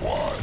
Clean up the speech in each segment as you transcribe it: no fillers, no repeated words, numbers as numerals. Why?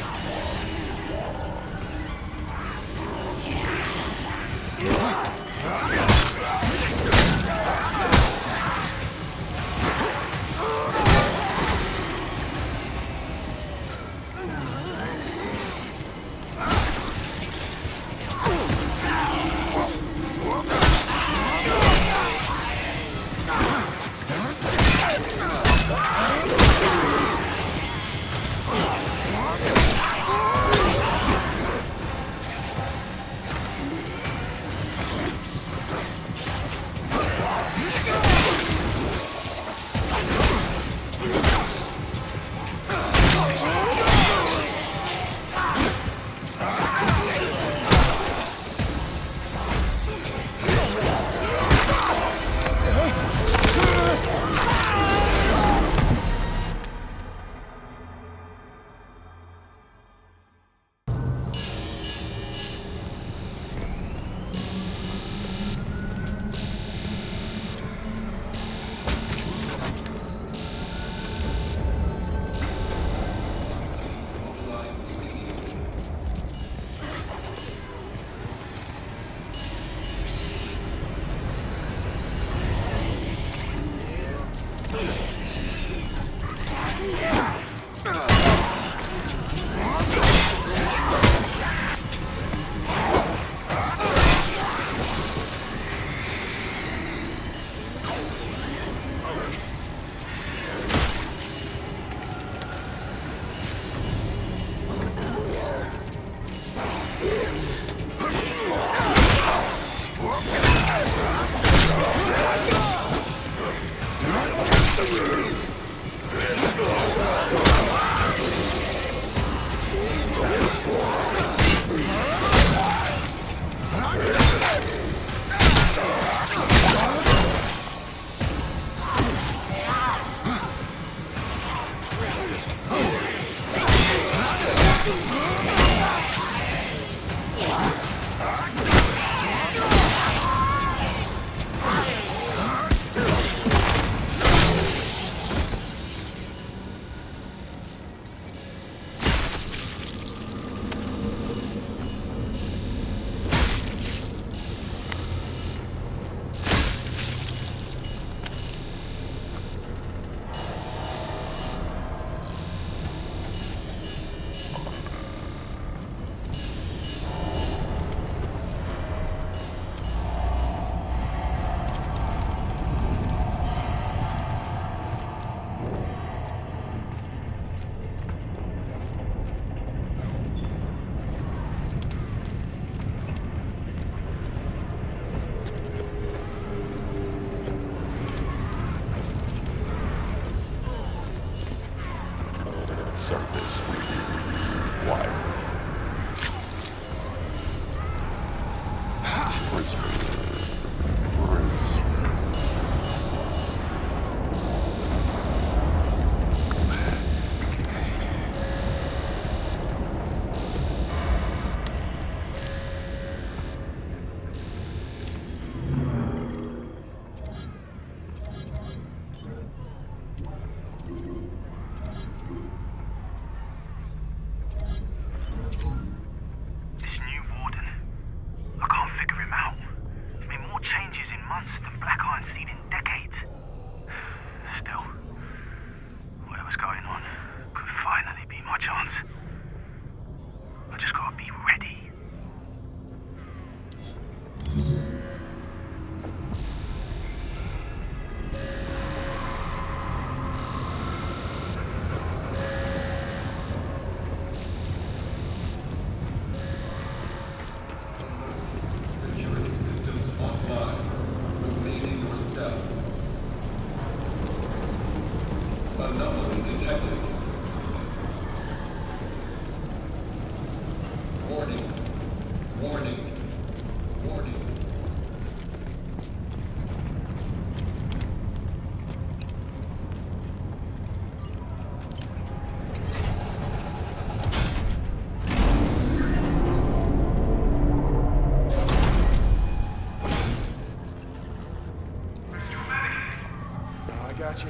be ready.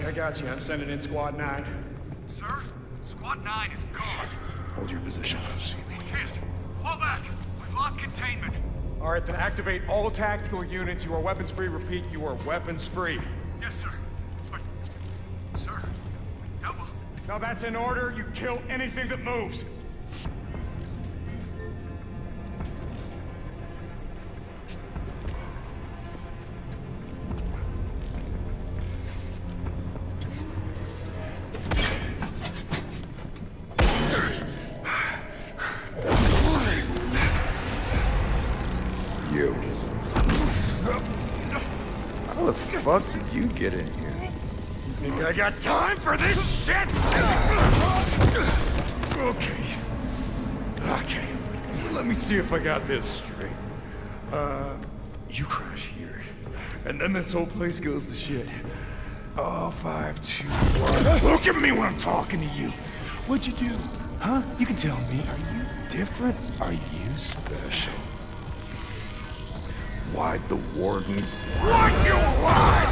I got you. I'm sending in Squad 9. Sir, Squad 9 is gone. Hold your position. Hit! Fall back! We've lost containment. All right, then activate all tactical units. You are weapons free. Repeat, you are weapons free. Yes, sir. But, sir, double. Now that's an order. You kill anything that moves. How the fuck did you get in here? You think I got time for this shit? Okay. Let me see if I got this straight. You crash here, and then this whole place goes to shit. Oh, 5, 2, 1. Look at me when I'm talking to you. What'd you do? Huh? You can tell me. Are you different? Are you special? Why'd the warden want you alive?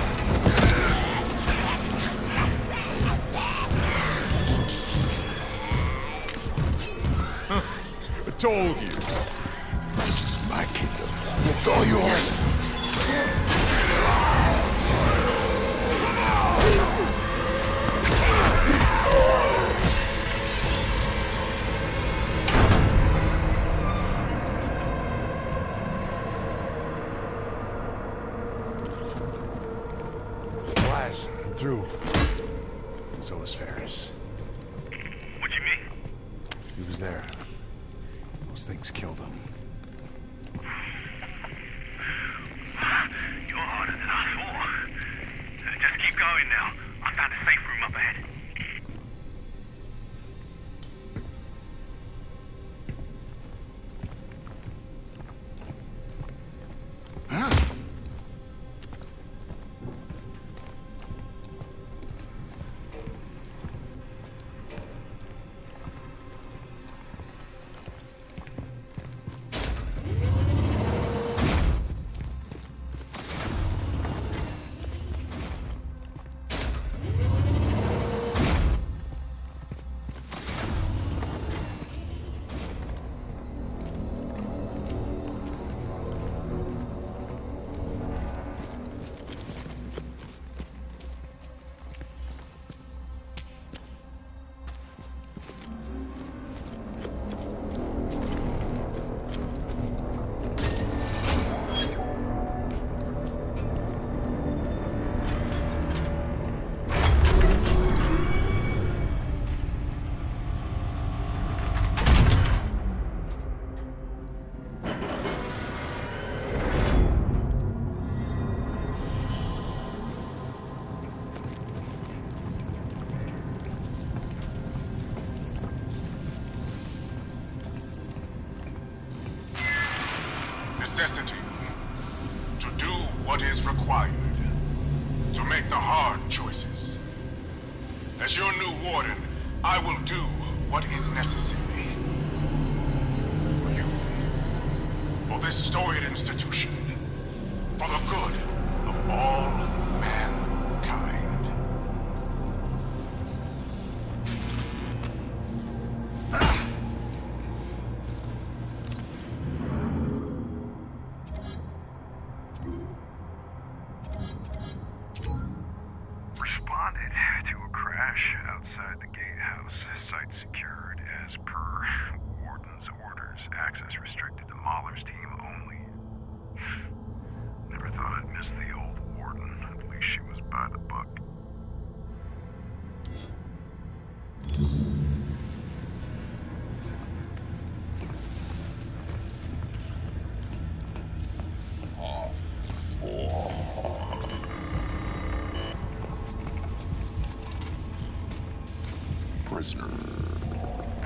I told you. This is my kingdom. It's all yours. Through. And so was Ferris. What do you mean? He was there. Those things killed him. You're harder than I thought. Just keep going now. I found a safe room up ahead. Necessity. To do what is required. To make the hard choices. As your new warden, I will do what is necessary. For you. For this storied institution. For the good of all mankind. Outside the gatehouse, site secured as per warden's orders.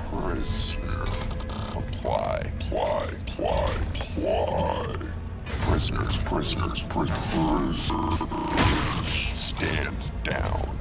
prisoner, apply, prisoners, stand down.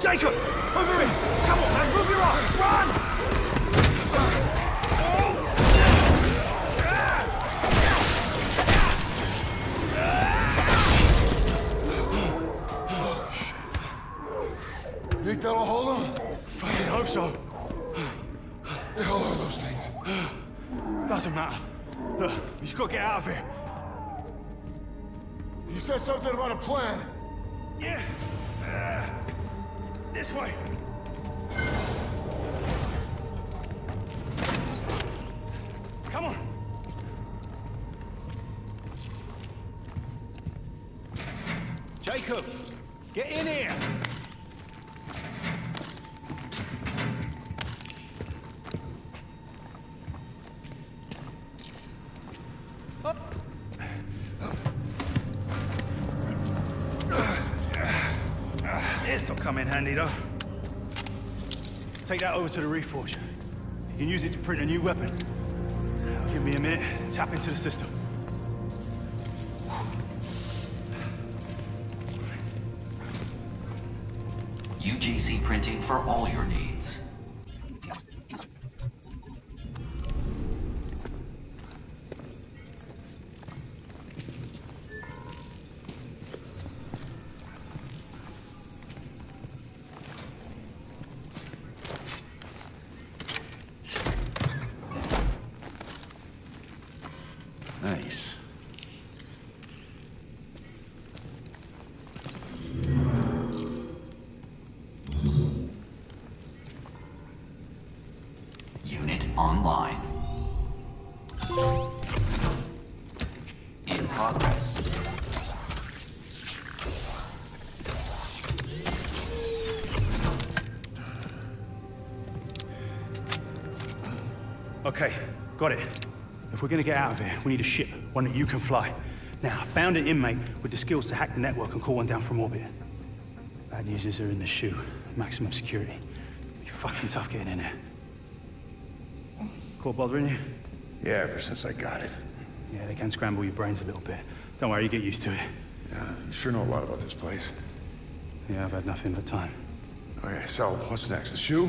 Jacob! Over him! Come on, man! Move your ass! Run! Oh, shit. You think that'll hold him? Fucking hope so. The hell are those things? Doesn't matter. Look, he's got to get out of here. You said something about a plan. Yeah. This way! Come on! Jacob! Get in here! Come in handy though. Take that over to the Reforge. You can use it to print a new weapon. Now, give me a minute to tap into the system. UGC printing for all your needs. Online. In progress. Okay, got it. If we're gonna get out of here, we need a ship, one that you can fly. Now, I found an inmate with the skills to hack the network and call one down from orbit. Bad news is they're in the chute, maximum security. It'd be fucking tough getting in there. Caught bothering you? Yeah, ever since I got it. Yeah, they can scramble your brains a little bit. Don't worry, you get used to it. Yeah, you sure know a lot about this place. Yeah, I've had nothing but time. Okay, so what's next? The shoe?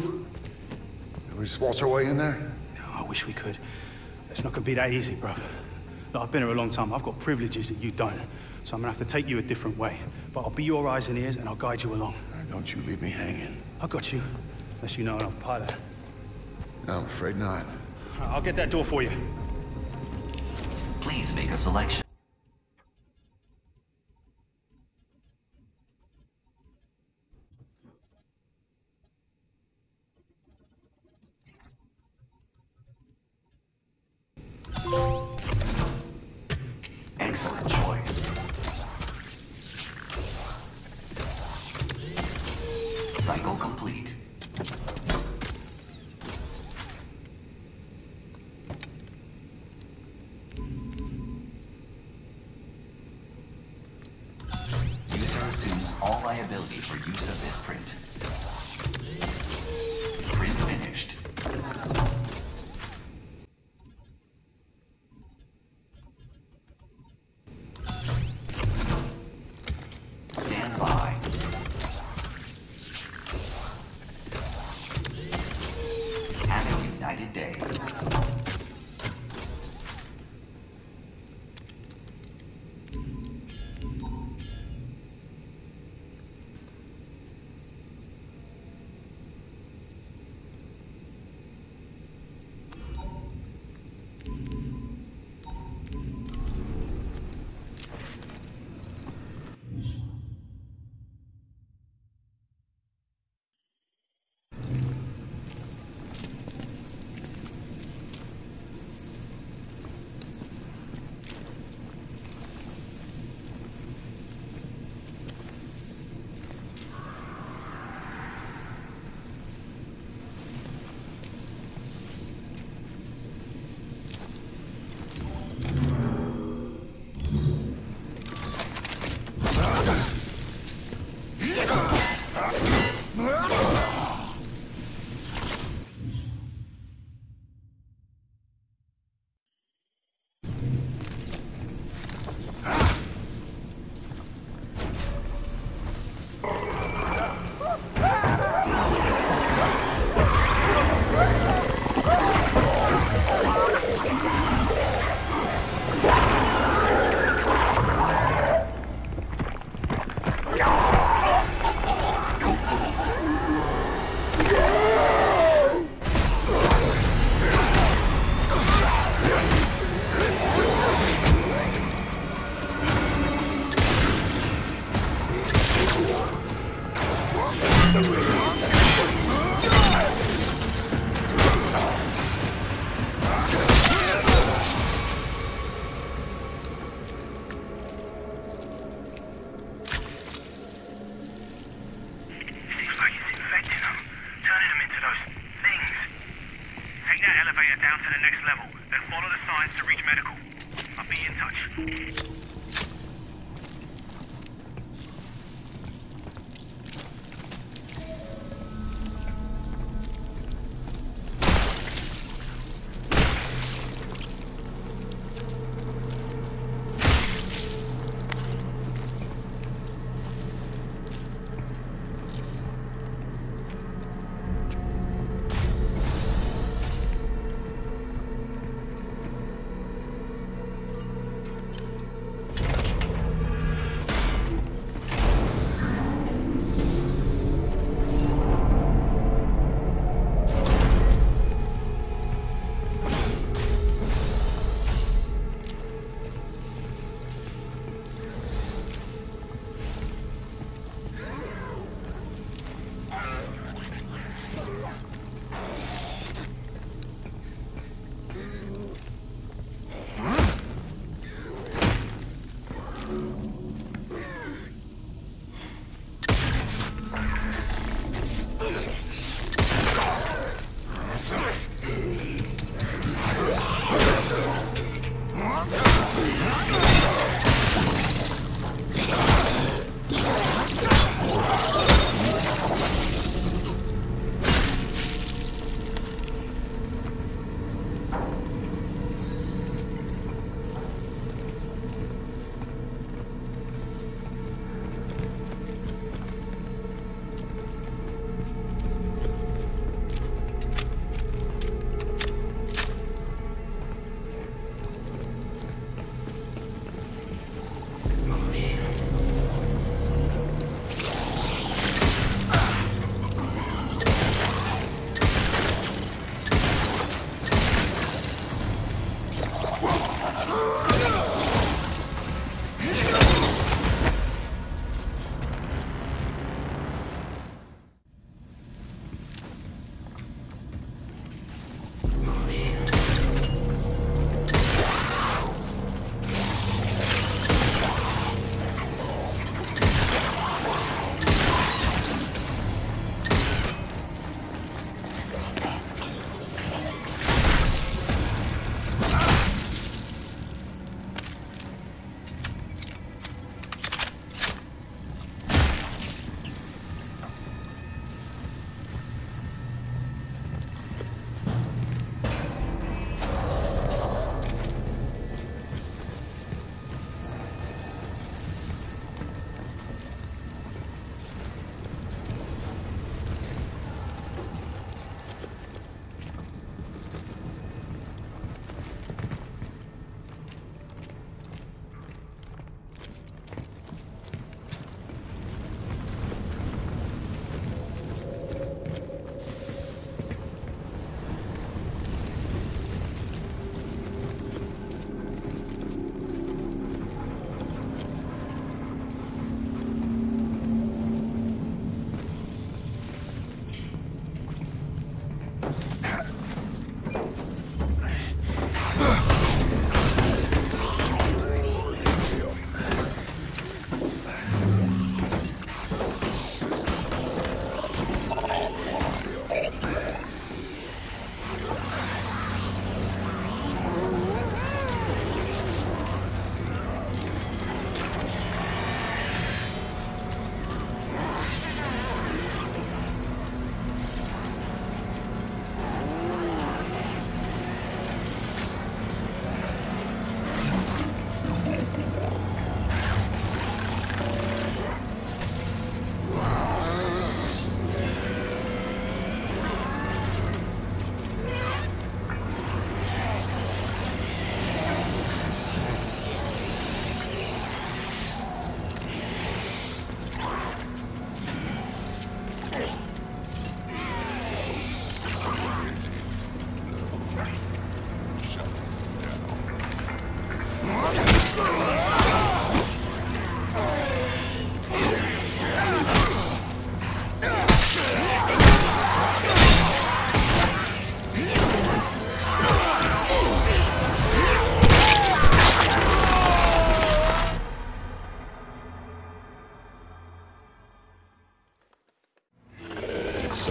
Can we just waltz our way in there? No, I wish we could. It's not gonna be that easy, bro. Look, I've been here a long time. I've got privileges that you don't. So I'm gonna have to take you a different way. But I'll be your eyes and ears, and I'll guide you along. All right, don't you leave me hanging. I got you. Unless you know I'm a pilot. No, I'm afraid not. I'll get that door for you. Please make a selection. Excellent choice. Cycle complete. assumes all liability for use of this print. Print finished. Stand by. Have a united day.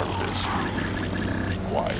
service will be required.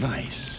Nice.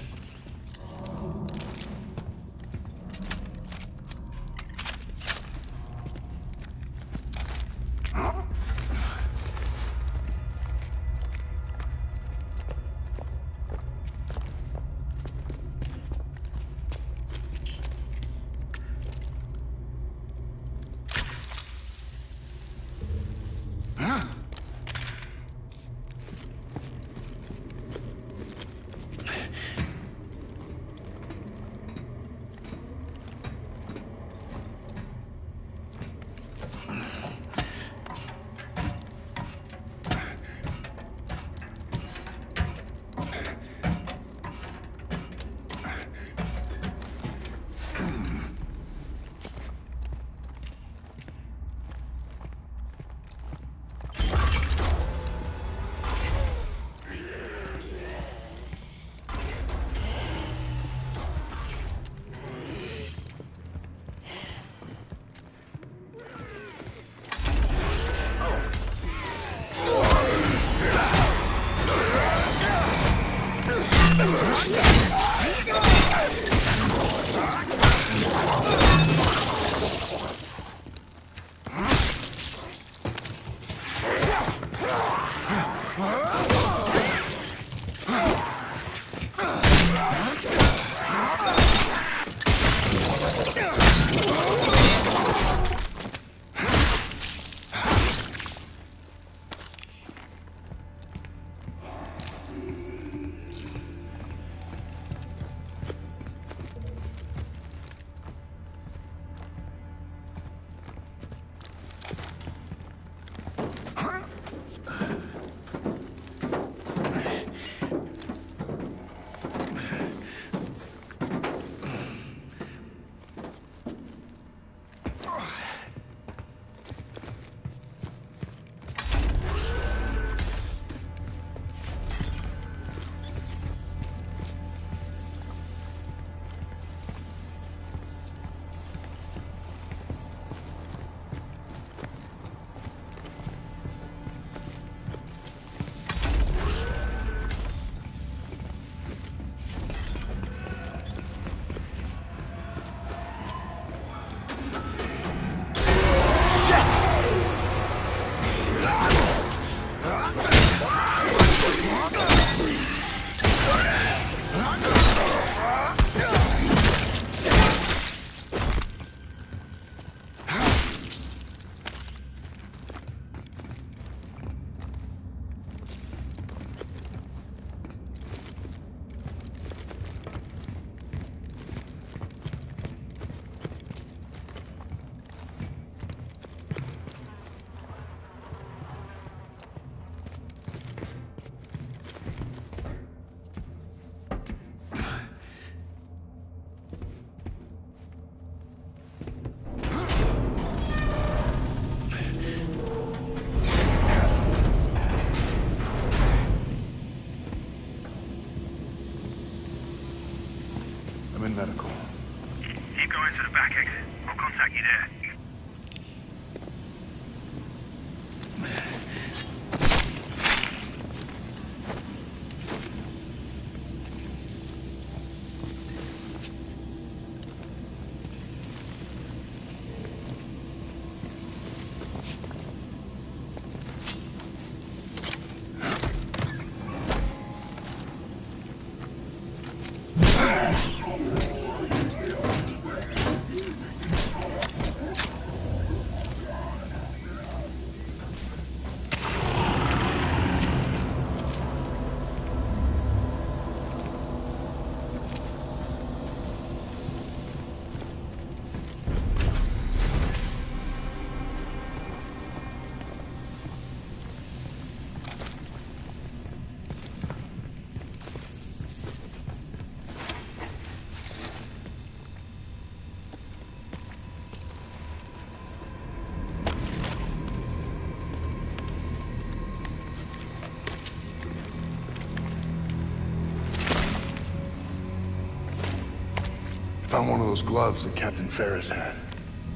Found one of those gloves that Captain Ferris had.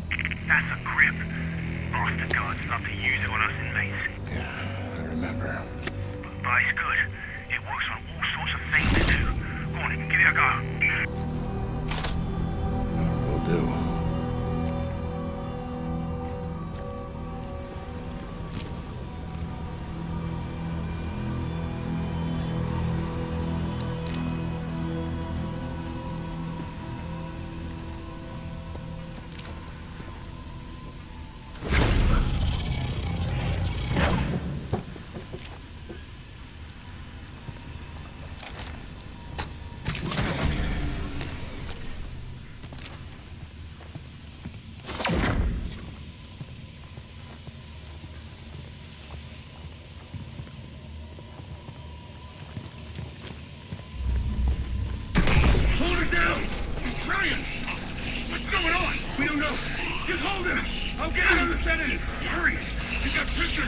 That's a grip. Master guards love to use it on us inmates. Yeah, I remember. But it's good. It works on all sorts of things to do. Wow.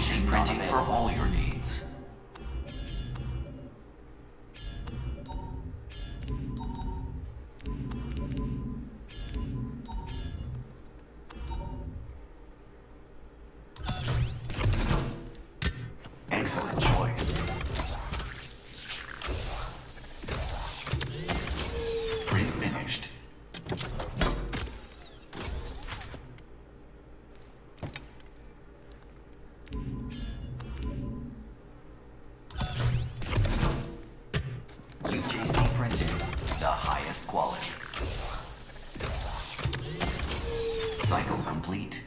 3D printing for all your needs. Excellent choice. Print finished. UGC printed, the highest quality. Cycle complete.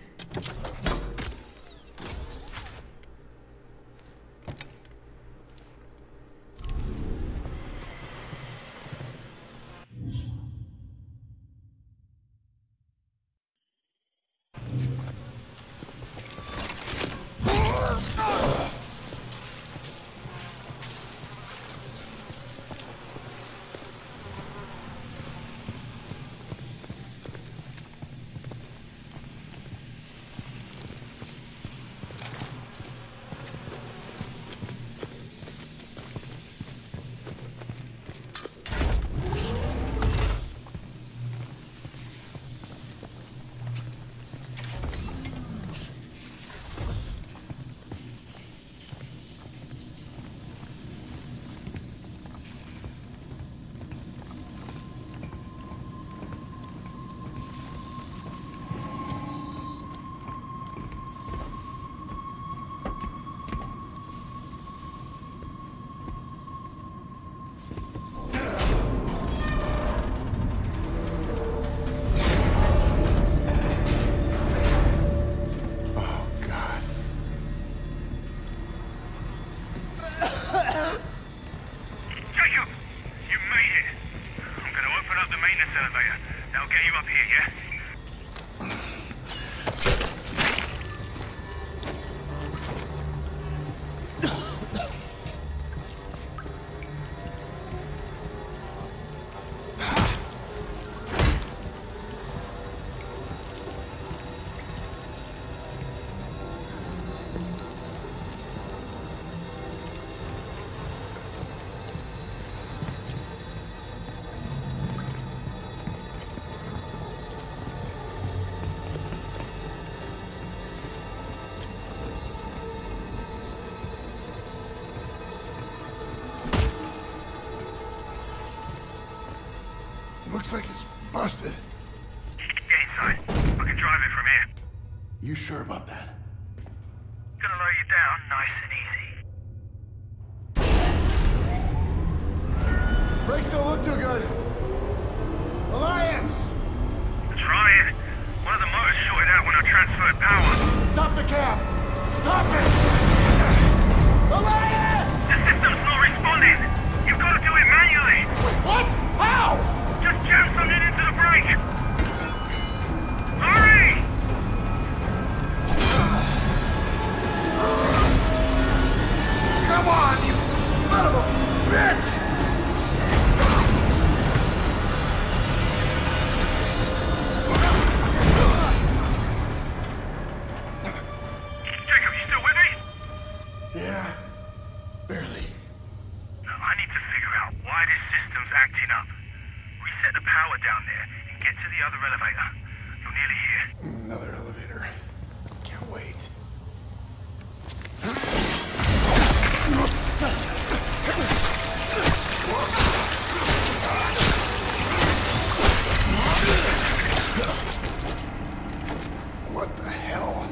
Looks like it's busted. Get inside. I can drive it from here. You sure about that? Gonna lower you down nice and easy. Brakes don't look too good. Elias! Try it. One of the motors shorted out when I transferred power. Stop the cab! Stop it! Elias! The system's not responding! You've got to do it manually! Wait, what? How? Just jam something into the brake! Hurry! Come on, you son of a bitch! Jacob, you still with me? Yeah, barely. No, I need to figure out why this system's acting up. Set the power down there and get to the other elevator. You're nearly here. Another elevator. Can't wait. What the hell?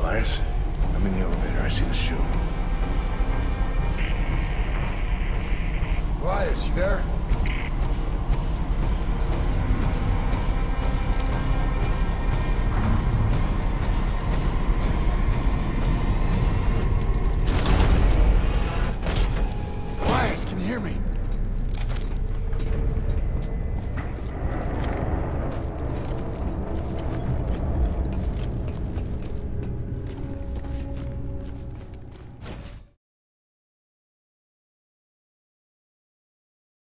Elias, I'm in the elevator. I see the shoe. Elias, you there?